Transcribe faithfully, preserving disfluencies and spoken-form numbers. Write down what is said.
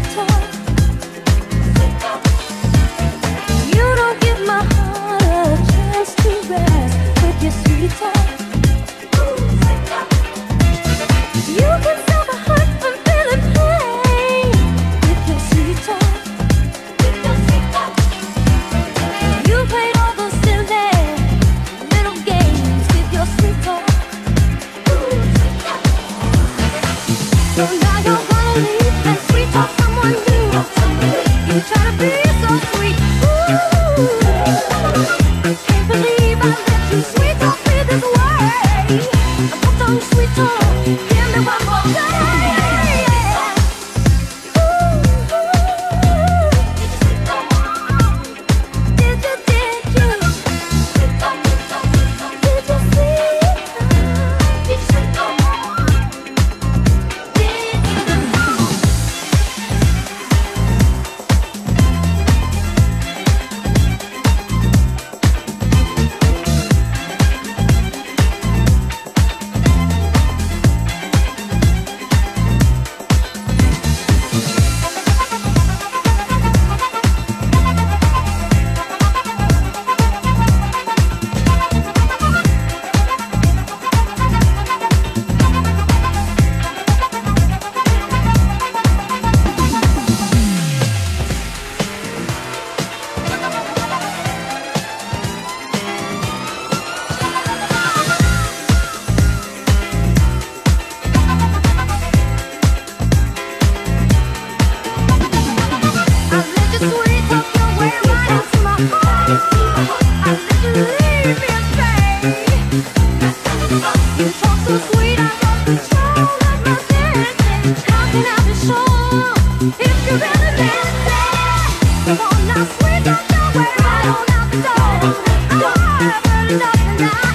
Now